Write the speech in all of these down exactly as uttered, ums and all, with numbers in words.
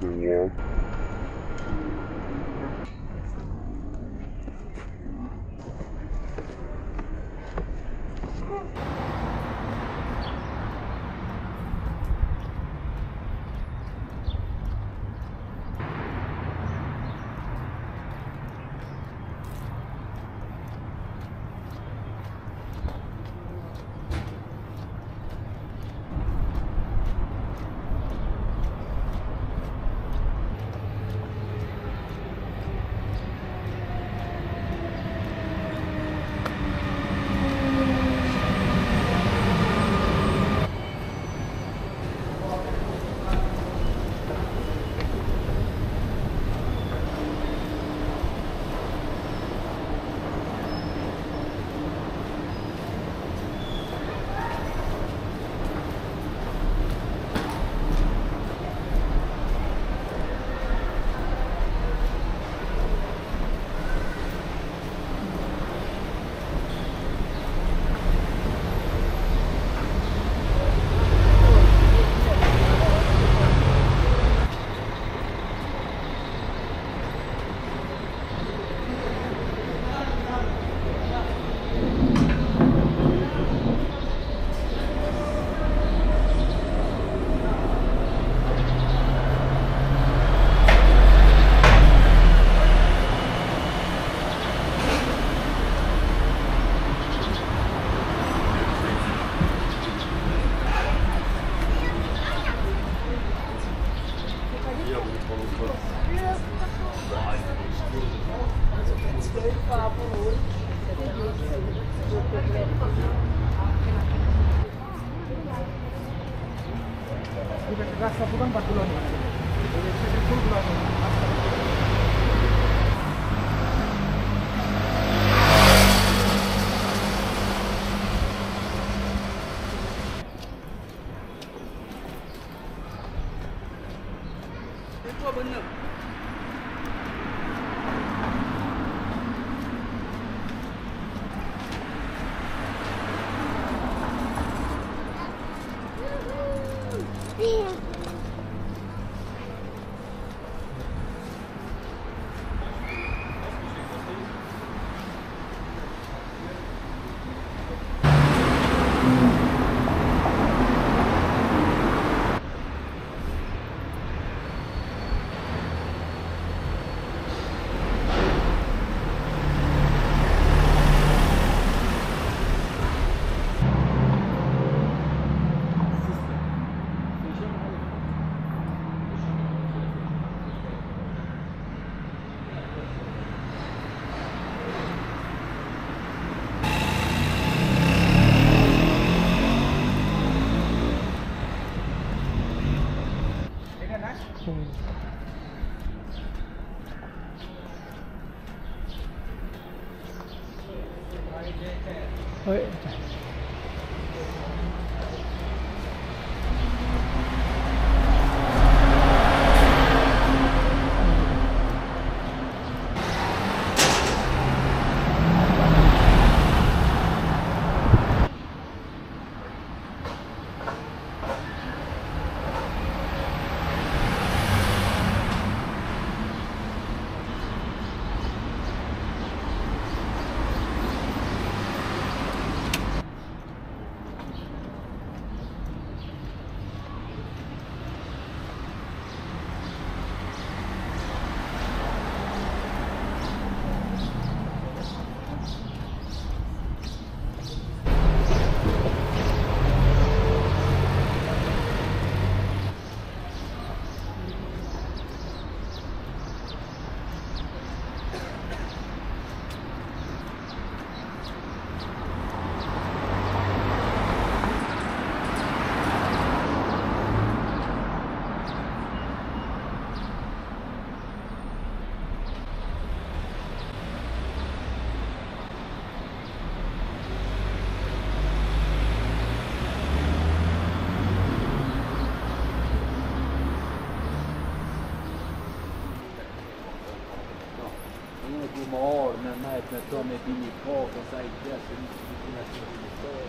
było. Oi. När de är billigt kvar och så är det så mycket vi kunde se ut.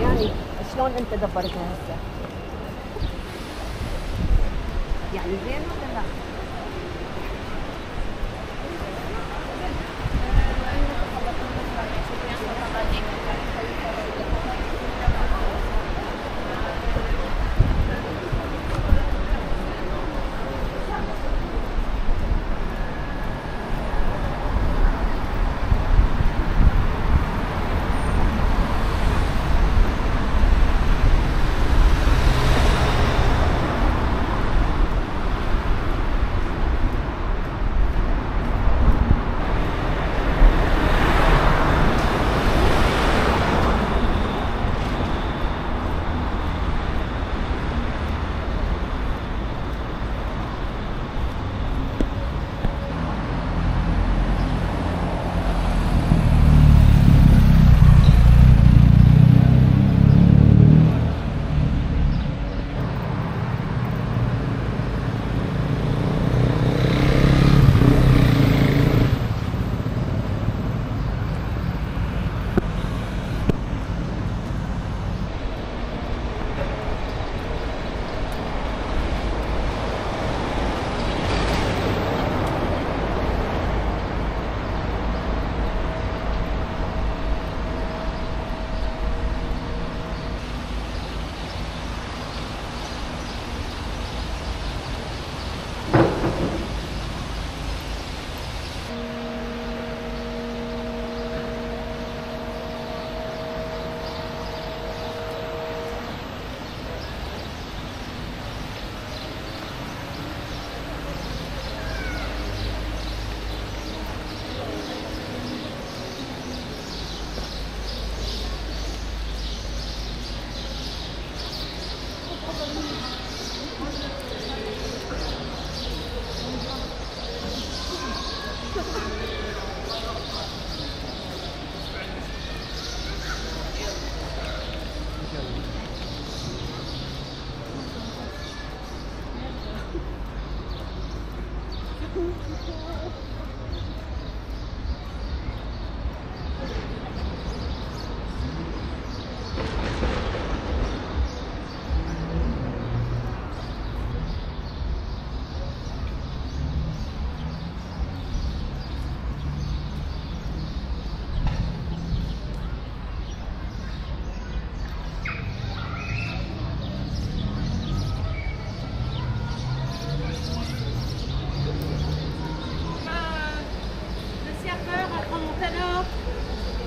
يعني شلون انت دبرتها هسه؟ يعني زين ولا لا؟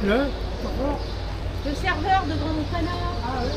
Le serveur Le serveur de Grand Montana. Ah oui.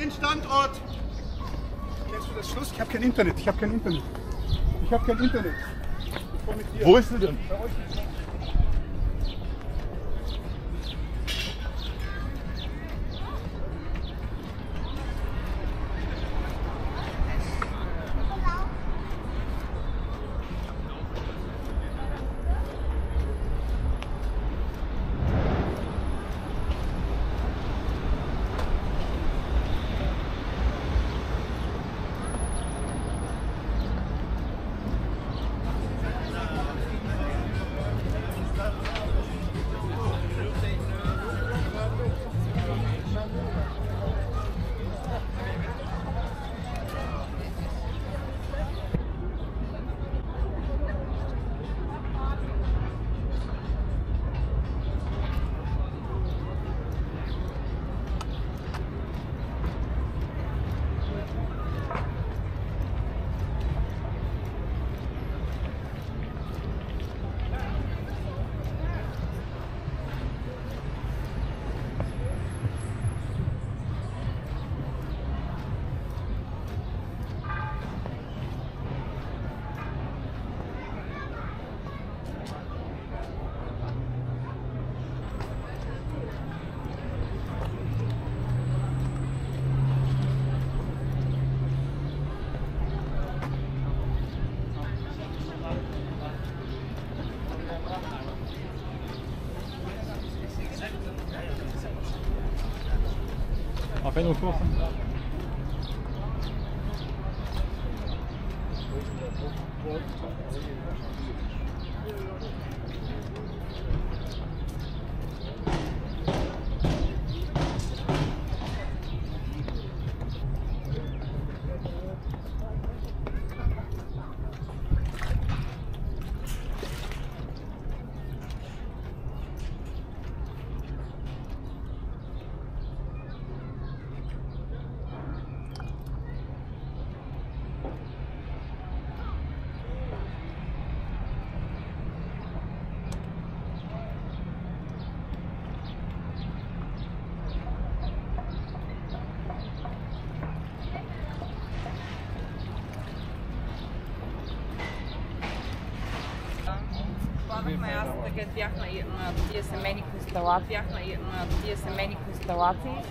Den Standort. Kennst du das Schluss? Ich habe kein Internet. Ich habe kein Internet. Ich habe kein Internet. Ich komm mit dir. Wo ist sie denn? Bei euch. Pas nos courses. Бях на тия семейни констелации. Бях на тия семейни констелации.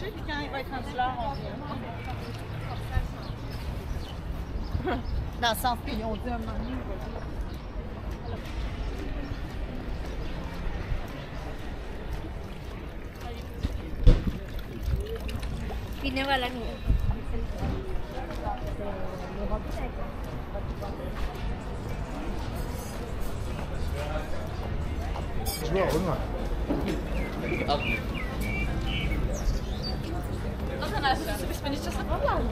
Puis quand il va être rendu là, on vient. Dans le sens qu'ils ont dit un moment donné. Il ne va la nuit. Tu vois, regarde. Żebyśmy nie czasowali.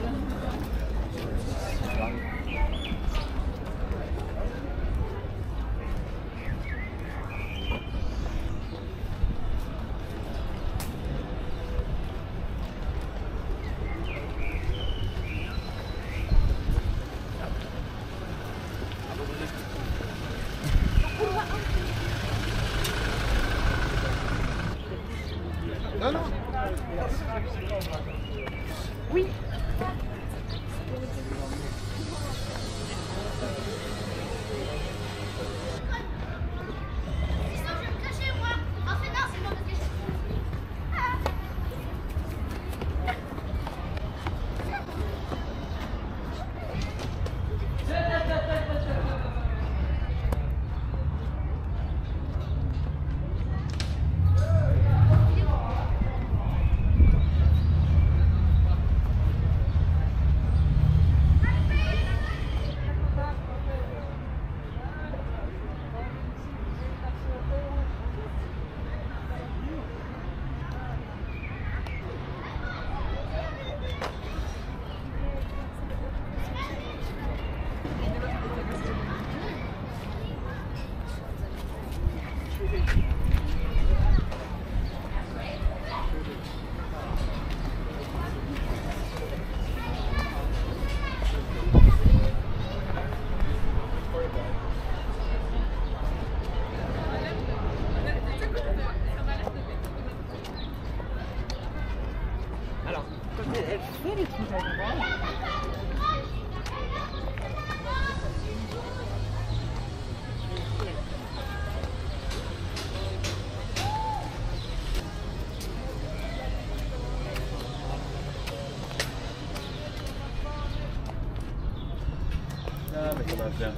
Ah, mais on a bien.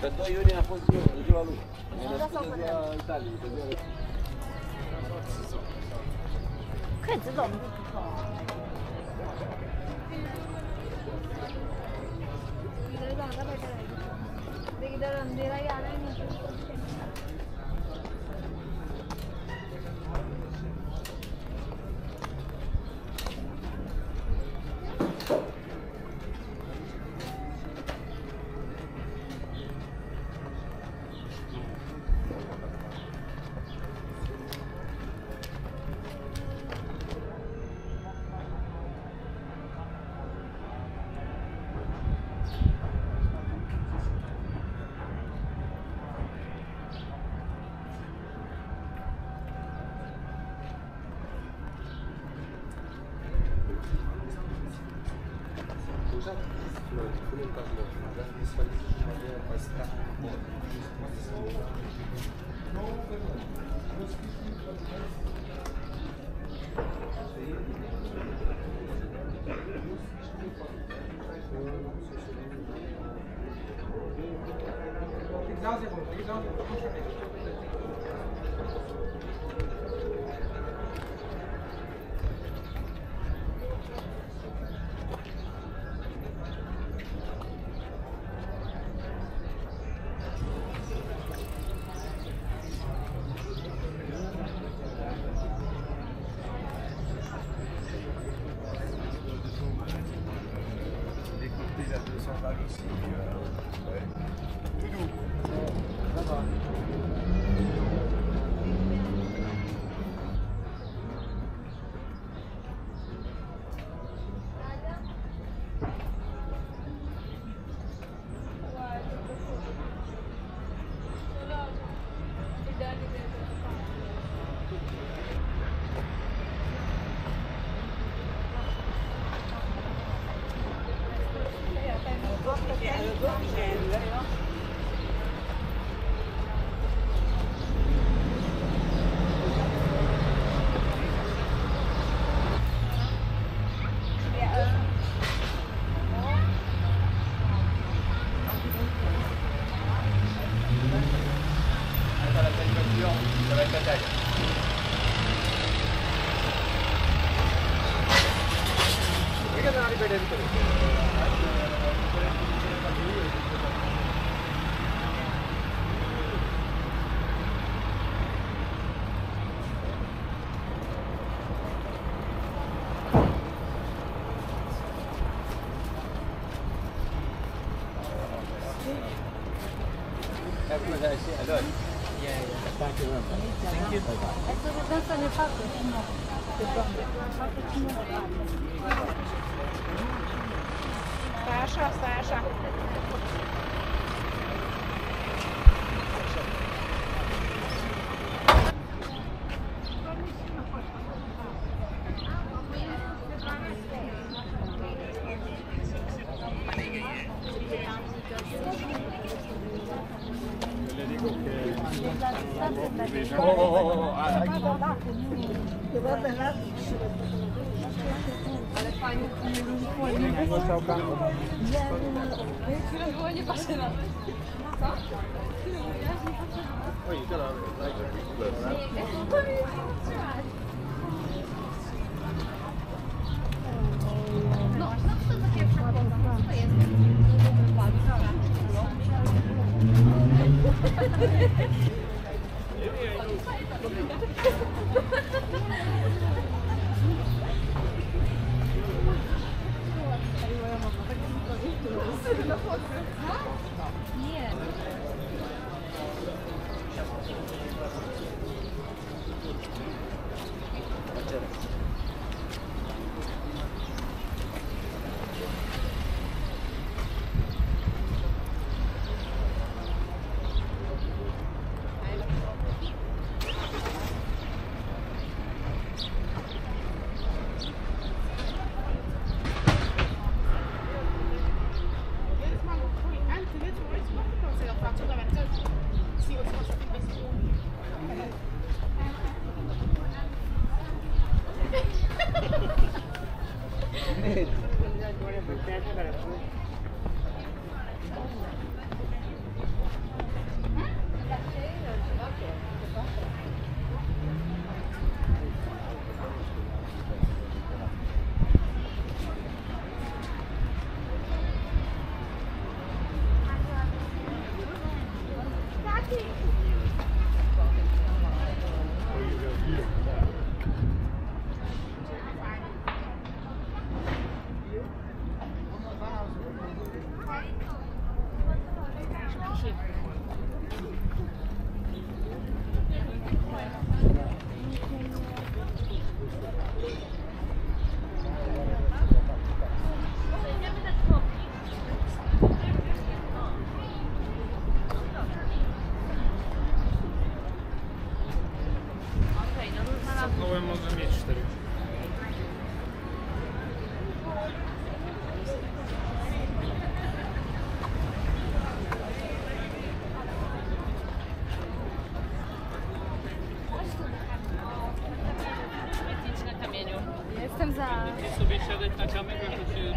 Pe doi iunie a fost ziua lui. Mi-a născut în ziua Italiei. Cred că domnul Nie.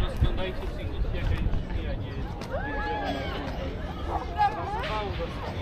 Rozglądajcie się, jak ja nie...